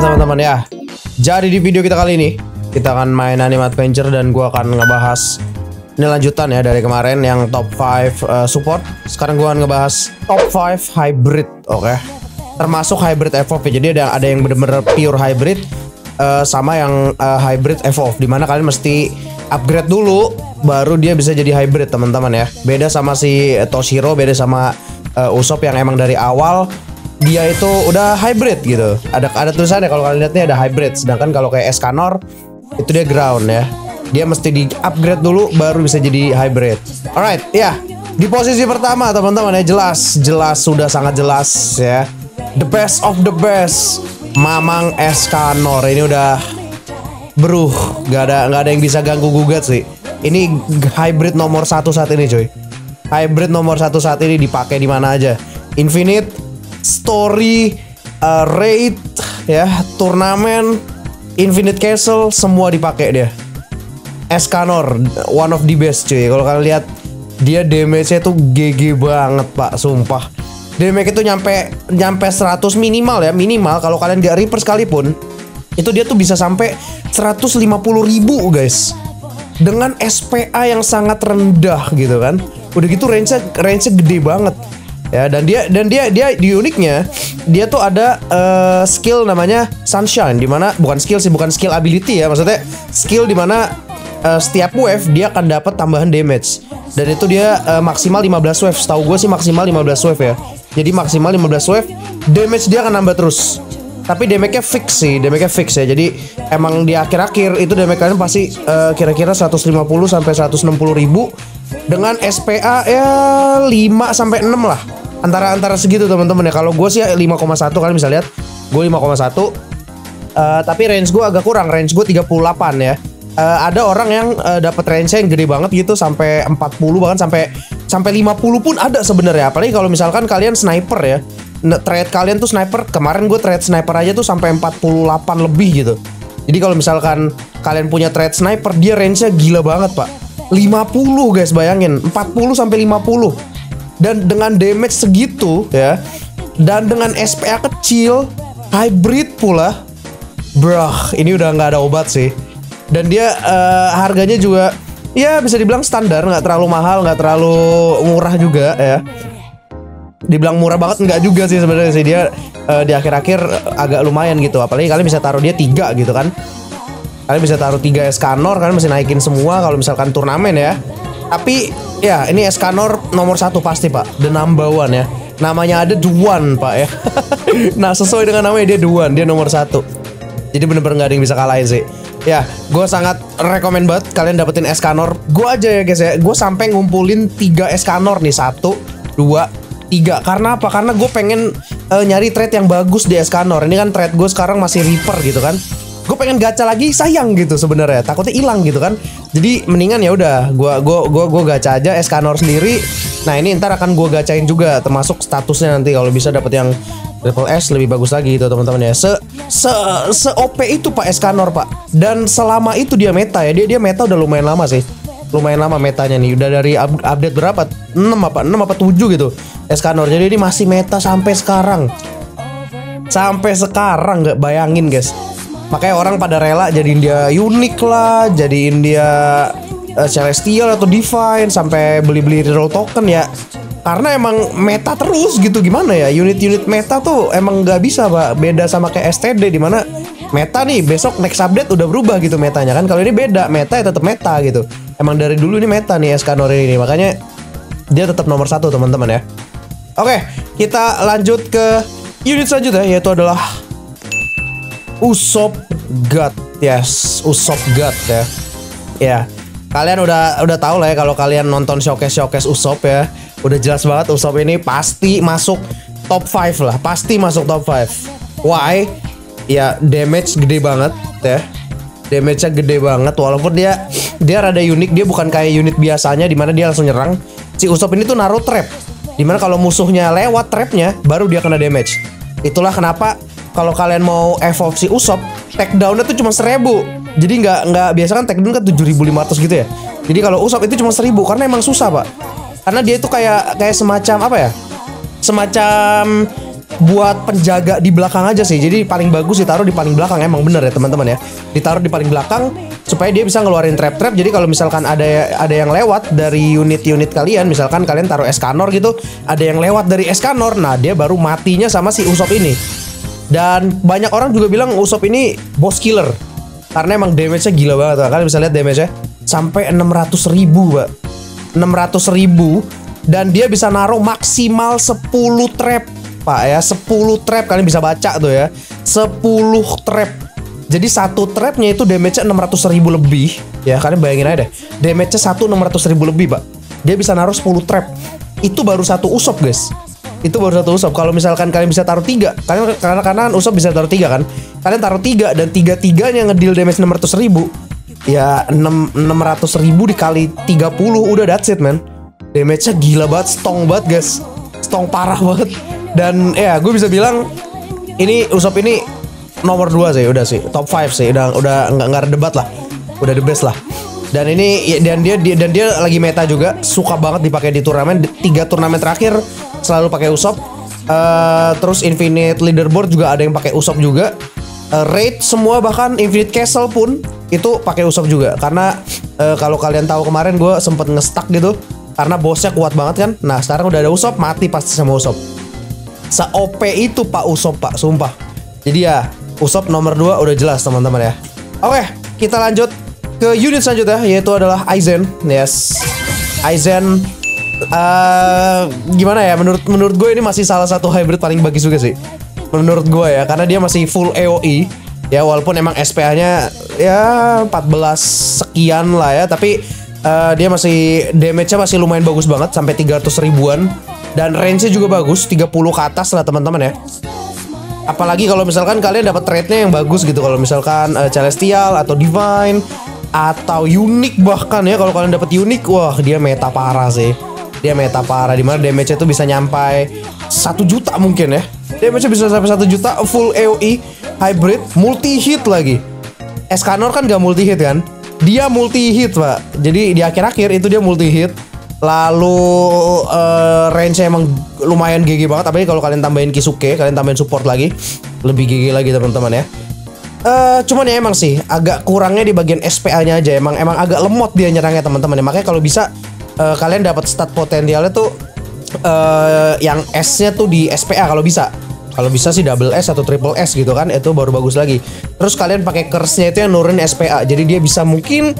Teman-teman ya, jadi di video kita kali ini kita akan main anime adventure dan gua akan ngebahas ini lanjutan ya dari kemarin yang top 5 support. Sekarang gua akan ngebahas top 5 hybrid, oke. Termasuk hybrid evolve. Jadi ada yang bener-bener pure hybrid sama yang hybrid evolve, dimana kalian mesti upgrade dulu baru dia bisa jadi hybrid, teman-teman ya. Beda sama si Toshiro, beda sama Usopp yang emang dari awal dia itu udah hybrid gitu. Ada tulisannya kalau kalian lihat nih ada hybrid. Sedangkan kalau kayak Escanor itu dia ground ya. Dia mesti di upgrade dulu baru bisa jadi hybrid. Alright, ya. Di posisi pertama teman-teman ya jelas sudah sangat jelas ya. The best of the best. Mamang Escanor ini udah bruh, nggak ada yang bisa ganggu gugat sih. Ini hybrid nomor 1 saat ini cuy. Hybrid nomor 1 saat ini dipakai di mana aja. Infinite Story, raid, ya, turnamen, Infinite Castle, semua dipakai dia. Escanor, one of the best cuy. Kalau kalian lihat dia damage-nya tuh GG banget pak, sumpah. Damage itu nyampe 100 minimal ya, minimal. Kalau kalian gak reaper sekalipun, itu dia tuh bisa sampai 150.000 guys. Dengan SPA yang sangat rendah gitu kan. Udah gitu range-nya gede banget. Ya, dan dia di uniknya dia tuh ada skill namanya sunshine, dimana bukan skill ability ya, maksudnya skill dimana setiap wave dia akan dapat tambahan damage dan itu dia maksimal 15 wave. Setahu gue sih maksimal 15 wave ya, jadi maksimal 15 wave damage dia akan nambah terus, tapi damage-nya fix ya, jadi emang di akhir-akhir itu damage kalian pasti kira-kira 150 sampai 160.000 dengan SPA ya 5 sampai 6 lah. Antara segitu teman-teman ya. Kalau gue sih 5,1, kalian bisa lihat gue 5,1. Tapi range gue agak kurang, range gue 38 ya. Ada orang yang dapat range yang gede banget gitu sampai 40 bahkan sampai 50 pun ada sebenarnya. Apalagi kalau misalkan kalian sniper ya. Trade kalian tuh sniper, kemarin gue trade sniper aja tuh sampai 48 lebih gitu. Jadi kalau misalkan kalian punya trade sniper, dia range-nya gila banget, Pak. 50 guys, bayangin. 40 sampai 50. Dan dengan damage segitu ya, dan dengan SPA kecil, hybrid pula, bruh, ini udah nggak ada obat sih. Dan dia harganya juga ya bisa dibilang standar, nggak terlalu mahal, nggak terlalu murah juga ya. Dibilang murah banget nggak juga sih sebenarnya sih, dia di akhir-akhir agak lumayan gitu. Apalagi kalian bisa taruh dia 3 gitu kan. Kalian bisa taruh 3 Escanor, kalian bisa naikin semua kalau misalkan turnamen ya. Tapi ya ini Escanor nomor 1 pasti pak, the number one ya. Namanya ada The One pak ya. Nah sesuai dengan namanya dia The One, dia nomor 1. Jadi bener-bener gak ada yang bisa kalahin sih. Ya gue sangat rekomen banget kalian dapetin Escanor. Gue aja ya guys ya, gue sampai ngumpulin 3 Escanor nih, 1, 2, 3. Karena apa? Karena gue pengen nyari trade yang bagus di Escanor. Ini kan trade gue sekarang masih reaper gitu kan. Gue pengen gacha lagi, sayang gitu sebenarnya, takutnya hilang gitu kan. Jadi mendingan ya udah gue gacha aja Escanor sendiri. Nah ini ntar akan gue gacain juga, termasuk statusnya nanti kalau bisa dapat yang triple S lebih bagus lagi gitu teman-teman ya. Se OP itu pak Escanor pak, dan selama itu dia meta ya, dia meta udah lumayan lama sih, lumayan lama metanya nih, udah dari update berapa 6 apa 7 gitu Escanor. Jadi ini masih meta sampai sekarang, nggak bayangin guys. Makanya orang pada rela jadiin dia unik lah, jadiin dia celestial atau divine, sampai beli-beli reroll token ya. Karena emang meta terus gitu, gimana ya, unit-unit meta tuh emang nggak bisa pak. Beda sama kayak STD dimana meta nih besok next update udah berubah gitu metanya kan. Kalau ini beda, meta ya tetap meta gitu. Emang dari dulu ini meta nih Escanor ini, makanya dia tetap nomor 1 teman-teman ya. Oke, kita lanjut ke unit selanjutnya yaitu adalah Usopp God. Yes, Usopp God ya. Ya, kalian udah tahu lah ya kalau kalian nonton showcase Usopp ya. Udah jelas banget Usopp ini pasti masuk top 5 lah, pasti masuk top 5. Why? Ya, damage gede banget ya. Damage-nya gede banget walaupun dia rada unik, dia bukan kayak unit biasanya di mana dia langsung nyerang. Si Usopp ini tuh naruh trap. Di mana kalau musuhnya lewat trapnya baru dia kena damage. Itulah kenapa kalau kalian mau evolve si Usopp, takedown-nya tuh cuma 1000. Jadi nggak biasa kan Tekdun kan 7.500 gitu ya. Jadi kalau Usopp itu cuma 1.000 karena emang susah, Pak. Karena dia itu kayak semacam apa ya? Semacam buat penjaga di belakang aja sih. Jadi paling bagus ditaruh di paling belakang, emang bener ya teman-teman ya. Ditaruh di paling belakang supaya dia bisa ngeluarin trap-trap. Jadi kalau misalkan ada yang lewat dari unit-unit kalian, misalkan kalian taruh Escanor gitu, ada yang lewat dari Escanor, nah dia baru matinya sama si Usopp ini. Dan banyak orang juga bilang Usopp ini boss killer karena emang damage-nya gila banget. Kalian bisa lihat damage-nya sampai 600.000, Pak. 600.000 dan dia bisa naruh maksimal 10 trap. Pak ya, 10 trap, kalian bisa baca tuh ya, 10 trap. Jadi satu trapnya itu damage-nya 600.000 lebih. Ya kalian bayangin aja deh, damage-nya 600.000 lebih, Pak. Dia bisa naruh 10 trap. Itu baru satu Usopp, guys. Itu baru satu Usopp. Kalau misalkan kalian bisa taruh 3, kalian kanan-kanan Usopp bisa taruh 3 kan. Kalian taruh 3 dan 3-3-nya ngedeal damage 600.000. Ya 600.000 dikali 30 udah, that's it, man. Damage-nya gila banget, stong banget, guys. Stong parah banget. Dan ya gue bisa bilang ini Usopp ini nomor 2 sih, udah sih, top 5 sih, udah nggak ada debat lah, udah the best lah. Dan ini dan dia lagi meta juga, suka banget dipakai di turnamen. 3 turnamen terakhir selalu pakai Usopp. Terus Infinite Leaderboard juga ada yang pakai Usopp juga. Raid semua, bahkan Infinite Castle pun itu pakai Usopp juga. Karena kalau kalian tahu kemarin gue sempet nge-stuck gitu karena bosnya kuat banget kan. Nah sekarang udah ada Usopp, mati pasti sama Usopp. Se-OP itu Pak Usopp, Pak, sumpah. Jadi ya Usopp nomor 2 udah jelas teman-teman ya. Oke, kita lanjut ke unit selanjutnya, yaitu adalah Aizen. Yes, Aizen gimana ya, menurut gue ini masih salah satu hybrid paling bagus juga sih menurut gue ya, karena dia masih full AOE ya, walaupun emang SPA-nya ya 14 sekian lah ya, tapi dia masih damage-nya masih lumayan bagus banget sampai 300.000-an. Dan range-nya juga bagus, 30 ke atas lah teman-teman ya. Apalagi kalau misalkan kalian dapat trade-nya yang bagus gitu. Kalau misalkan Celestial atau Divine atau Unique bahkan ya. Kalau kalian dapat Unique, wah dia meta parah sih. Dia meta parah, dimana damage-nya tuh bisa nyampai 1 juta mungkin ya. Damage-nya bisa sampai 1 juta, full AOE, hybrid, multi-hit lagi. Escanor kan gak multi-hit kan? Dia multi-hit, Pak. Jadi di akhir-akhir itu dia multi-hit. Lalu range-nya emang lumayan GG banget. Tapi kalau kalian tambahin Kisuke, kalian tambahin support lagi, lebih GG lagi teman-teman ya. Cuman ya emang sih agak kurangnya di bagian SPA-nya aja. Emang agak lemot dia nyerangnya teman-teman ya. Makanya kalau bisa kalian dapat stat potensialnya tuh yang S-nya tuh di SPA kalau bisa. Kalau bisa sih double S atau triple S gitu kan, itu baru bagus lagi. Terus kalian pakai curse-nya itu yang nurunin SPA. Jadi dia bisa mungkin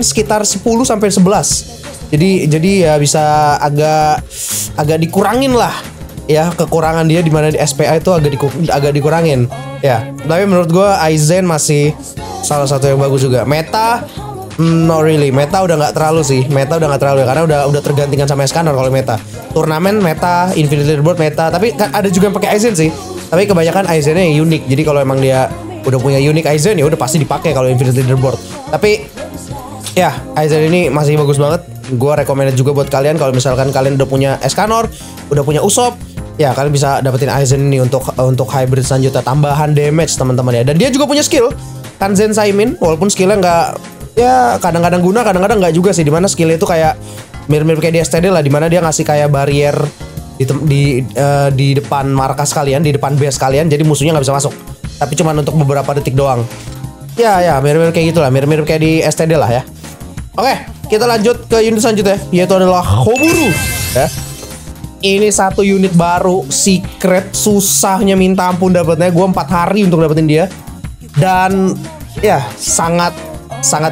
sekitar 10 sampai 11. Jadi ya bisa agak dikurangin lah ya kekurangan dia, di mana di SPA itu agak dikurangin. Ya, tapi menurut gua Aizen masih salah satu yang bagus juga. Meta no really, meta udah nggak terlalu sih, ya, karena udah tergantikan sama Escanor kalau meta. Turnamen meta, Infinite Leaderboard meta, tapi ada juga yang pakai Aizen sih. Tapi kebanyakan Aizennya yang unik. Jadi kalau emang dia udah punya unik Aizen ya udah pasti dipakai kalau Infinite Leaderboard. Tapi ya Aizen ini masih bagus banget. Gua recommended juga buat kalian kalau misalkan kalian udah punya Escanor, udah punya Usopp, ya kalian bisa dapetin Aizen ini untuk hybrid selanjutnya, tambahan damage teman-teman ya. Dan dia juga punya skill Kanzen Saimin, walaupun skillnya nggak, ya kadang-kadang guna, kadang-kadang nggak juga sih. Dimana skillnya itu kayak mirip-mirip kayak di STD lah, dimana dia ngasih kayak barrier di depan markas kalian, di depan base kalian, jadi musuhnya nggak bisa masuk. Tapi cuman untuk beberapa detik doang. Ya mirip-mirip kayak gitulah, mirip-mirip kayak di STD lah ya. Oke, kita lanjut ke unit selanjutnya, yaitu adalah Hoburu ya. Ini satu unit baru, secret, susahnya minta ampun dapetnya. Gue 4 hari untuk dapetin dia. Dan ya sangat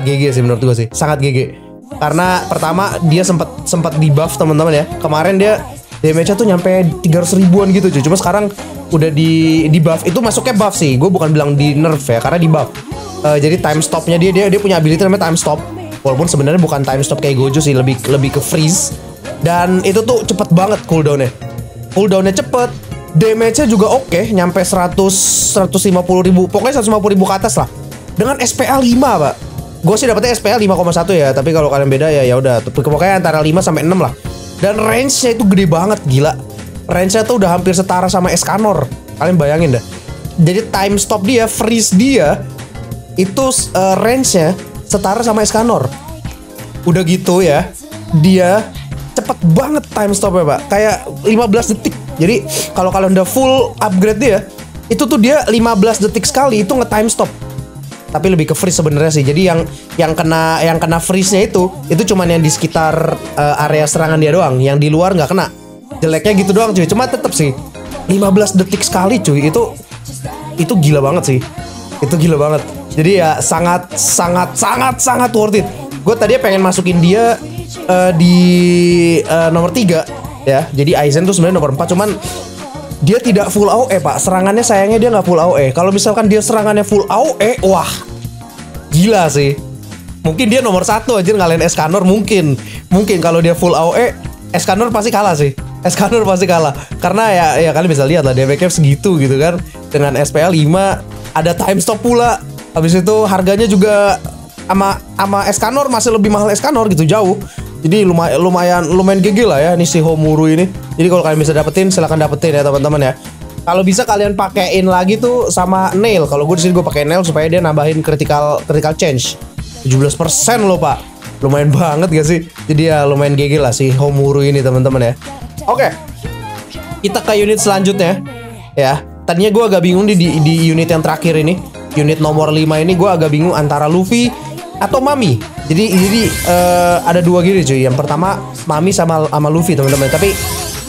GG sih menurut gue sih, sangat GG. Karena pertama dia sempat di buff teman-teman ya. Kemarin dia damage-nya tuh nyampe 300.000-an gitu cuy. Cuma sekarang udah di buff. Itu masuknya buff sih. Gue bukan bilang di nerf ya, karena di buff. Jadi time stop-nya dia punya ability namanya time stop. Walaupun sebenarnya bukan time stop kayak Gojo sih, lebih ke freeze. Dan itu tuh cepet banget cooldown-nya. Cooldown-nya cepet, damage-nya juga oke, nyampe 150.000. Pokoknya 150.000 ke atas lah. Dengan SPA 5, Pak. Gue sih dapetnya SPA 5,1 ya, tapi kalau kalian beda ya udah, pokoknya antara 5 sampai 6 lah. Dan range-nya itu gede banget, gila. Range-nya tuh udah hampir setara sama Escanor. Kalian bayangin dah. Jadi time stop dia, freeze dia, itu range-nya setara sama Escanor. Udah gitu ya, dia cepet banget time stop-nya, Pak. Kayak 15 detik. Jadi kalau kalian udah full upgrade dia, itu tuh dia 15 detik sekali itu nge-time stop. Tapi lebih ke freeze sebenarnya sih. Jadi yang kena freeze-nya itu cuman yang di sekitar area serangan dia doang. Yang di luar nggak kena. Jeleknya gitu doang, cuy. Cuma tetap sih 15 detik sekali, cuy. Itu gila banget sih. Itu gila banget. Jadi ya sangat worth it. Gue tadinya pengen masukin dia di nomor 3 ya. Jadi Aizen tuh sebenarnya nomor 4, cuman dia tidak full AOE, Pak. Serangannya sayangnya dia nggak full AOE. Kalau misalkan dia serangannya full AOE, wah, gila sih. Mungkin dia nomor 1 aja ngalahin Escanor, mungkin. Mungkin kalau dia full AOE, Escanor pasti kalah sih. Escanor pasti kalah. Karena ya kalian bisa lihat lah, DPK segitu gitu kan. Dengan SPL 5, ada time stop pula. Habis itu harganya juga sama Escanor masih lebih mahal Escanor gitu, jauh. Jadi lumayan GG lah ya ini si Hoburu ini. Jadi kalau kalian bisa dapetin, silahkan dapetin ya teman-teman ya. Kalau bisa kalian pakein lagi tuh sama Nail. Kalau gue di sini gue pakai Nail supaya dia nambahin critical change 17% loh, Pak. Lumayan banget gak sih? Jadi ya lumayan GG lah si Hoburu ini teman-teman ya. Oke. Kita ke unit selanjutnya ya. Tadinya gue agak bingung di unit yang terakhir ini. Unit nomor 5 ini gue agak bingung antara Luffy atau Mami. Jadi ada dua gini, cuy. Yang pertama Mami sama Luffy teman-teman. Tapi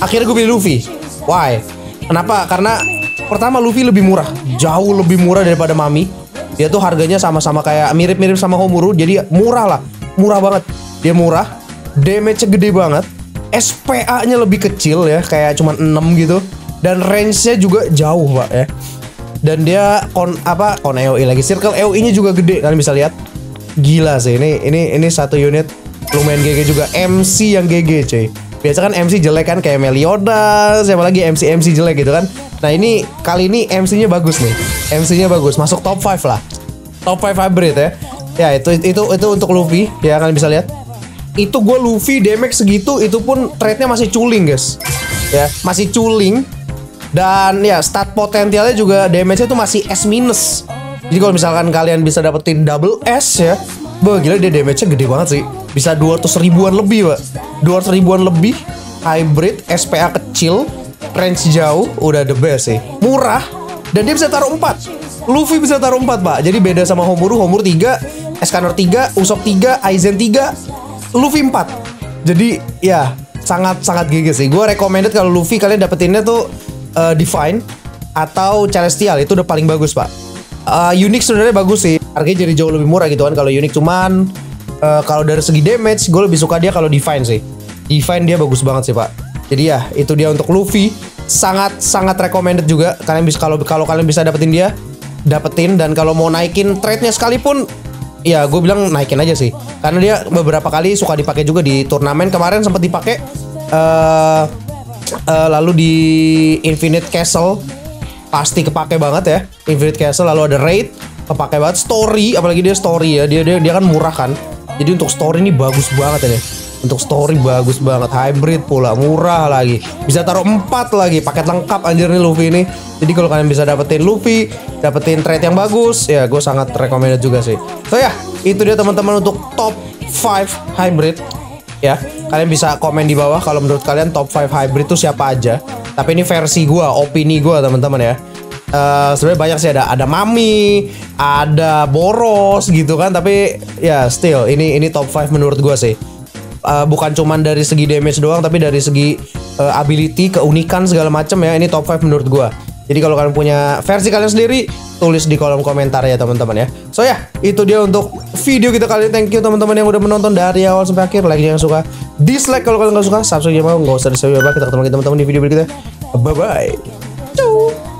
akhirnya gue pilih Luffy. Why? Kenapa? Karena pertama Luffy lebih murah, jauh lebih murah daripada Mami. Dia tuh harganya sama-sama kayak mirip-mirip sama Hoburu. Jadi murah lah, murah banget. Dia murah, damage-nya gede banget, SPA-nya lebih kecil ya, kayak cuman 6 gitu. Dan range-nya juga jauh, Pak ya. Dan dia AOE lagi, circle AOE-nya juga gede, kalian bisa lihat. Gila sih ini satu unit lumayan GG juga. MC yang GG, cuy. Biasa kan MC jelek kan, kayak Meliodas, siapa lagi MC jelek gitu kan. Nah, ini kali ini MC-nya bagus nih. MC-nya bagus, masuk top 5 lah. Top 5 hybrid ya. Ya itu untuk Luffy ya, kalian bisa lihat. Itu gue Luffy damage segitu itu pun trade-nya masih culing, guys. Ya, masih culing. Dan ya stat potensialnya juga damage-nya tuh masih S-. Jadi kalau misalkan kalian bisa dapetin double S ya, bah, gila dia damage-nya gede banget sih. Bisa 200.000-an lebih, Pak. 200.000-an lebih, hybrid, SPA kecil, range jauh, udah the best sih. Murah, dan dia bisa taruh 4. Luffy bisa taruh 4, Pak. Jadi beda sama Hoburu 3, Escanor 3, Usopp 3, Aizen 3, Luffy 4. Jadi ya sangat gigih sih. Gue recommended kalau Luffy kalian dapetinnya tuh Divine atau Celestial, itu udah paling bagus, Pak. Unique sebenarnya bagus sih, harganya jadi jauh lebih murah gitu kan kalau Unique, cuman kalau dari segi damage gue lebih suka dia kalau Divine sih. Divine dia bagus banget sih, Pak. Jadi ya itu dia untuk Luffy, sangat recommended juga. Kalian bisa, kalau kalian bisa dapetin dia, dapetin. Dan kalau mau naikin trade-nya sekalipun, ya gue bilang naikin aja sih, karena dia beberapa kali suka dipakai juga di turnamen. Kemarin sempat dipakai lalu di Infinite Castle pasti kepake banget ya. Infinite Castle, lalu ada raid, kepake banget. Story, apalagi dia story ya. Dia kan murah kan. Jadi untuk story ini bagus banget ya. Untuk story bagus banget. Hybrid pula, murah lagi. Bisa taruh 4 lagi, paket lengkap anjir nih Luffy ini. Jadi kalau kalian bisa dapetin Luffy, dapetin trade yang bagus, ya gue sangat recommended juga sih. So ya, itu dia teman-teman untuk top 5 hybrid. Ya, kalian bisa komen di bawah kalau menurut kalian top 5 hybrid itu siapa aja. Tapi ini versi gue, opini gue teman-teman ya. Sebenarnya banyak sih, ada Mami, ada Boros gitu kan. Tapi ya still ini top 5 menurut gue sih. Bukan cuman dari segi damage doang, tapi dari segi ability, keunikan segala macam ya. Ini top 5 menurut gue. Jadi kalau kalian punya versi kalian sendiri, tulis di kolom komentar ya teman-teman ya. So ya, itu dia untuk video kita kali ini. Thank you teman-teman yang udah menonton dari awal sampai akhir. Like yang suka, dislike kalau kalian nggak suka, subscribe yang mau nggak usah di-subscribe. Kita ketemu lagi teman-teman di video berikutnya. Bye bye. Ciao.